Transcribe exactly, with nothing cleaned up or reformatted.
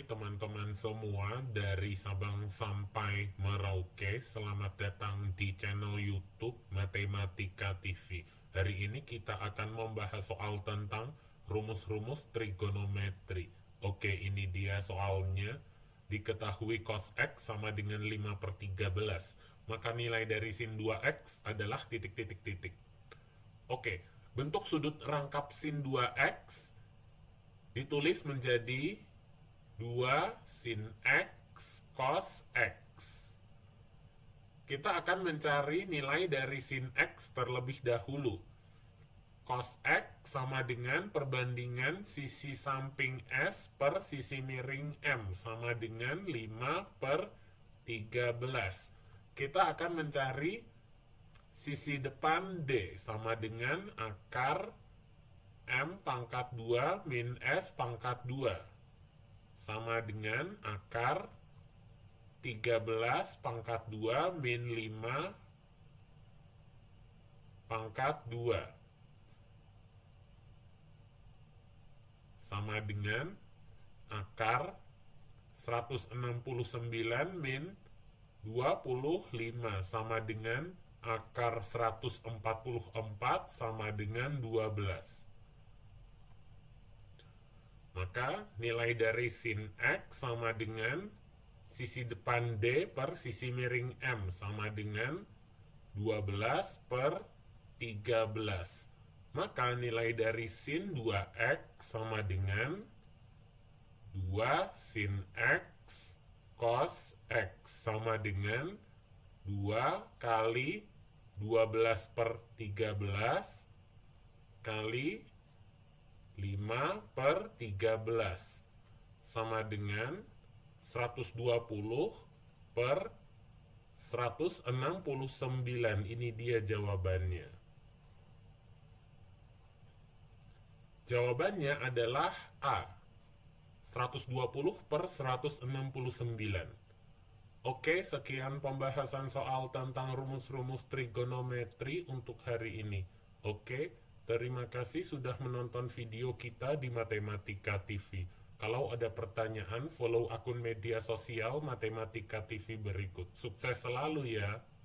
Hai teman-teman semua dari Sabang sampai Merauke, selamat datang di channel YouTube Matematika T V. Hari ini kita akan membahas soal tentang rumus-rumus trigonometri. Oke, ini dia soalnya. Diketahui cos X sama dengan lima per tiga belas. Maka nilai dari sin dua X adalah titik-titik-titik. Oke, bentuk sudut rangkap sin dua X ditulis menjadi dua sin X cos X. Kita akan mencari nilai dari sin X terlebih dahulu. Cos X sama dengan perbandingan sisi samping S per sisi miring M, sama dengan lima per tiga belas. Kita akan mencari sisi depan D, sama dengan akar M pangkat dua min S pangkat dua. Sama dengan akar tiga belas pangkat dua min lima pangkat dua. Sama dengan akar seratus enam puluh sembilan min dua puluh lima. Sama dengan akar seratus empat puluh empat sama dengan dua belas. Maka nilai dari sin X sama dengan sisi depan D per sisi miring M, sama dengan dua belas per tiga belas. Maka nilai dari sin dua X sama dengan dua sin X cos X, sama dengan dua kali dua belas per tiga belas kali lima per tiga belas, sama dengan seratus dua puluh per seratus enam puluh sembilan. Ini dia jawabannya. Jawabannya adalah A, seratus dua puluh per seratus enam puluh sembilan. Oke, sekian pembahasan soal tentang rumus-rumus trigonometri untuk hari ini. Oke, terima kasih sudah menonton video kita di Matematika T V. Kalau ada pertanyaan, follow akun media sosial Matematika T V berikut. Sukses selalu ya!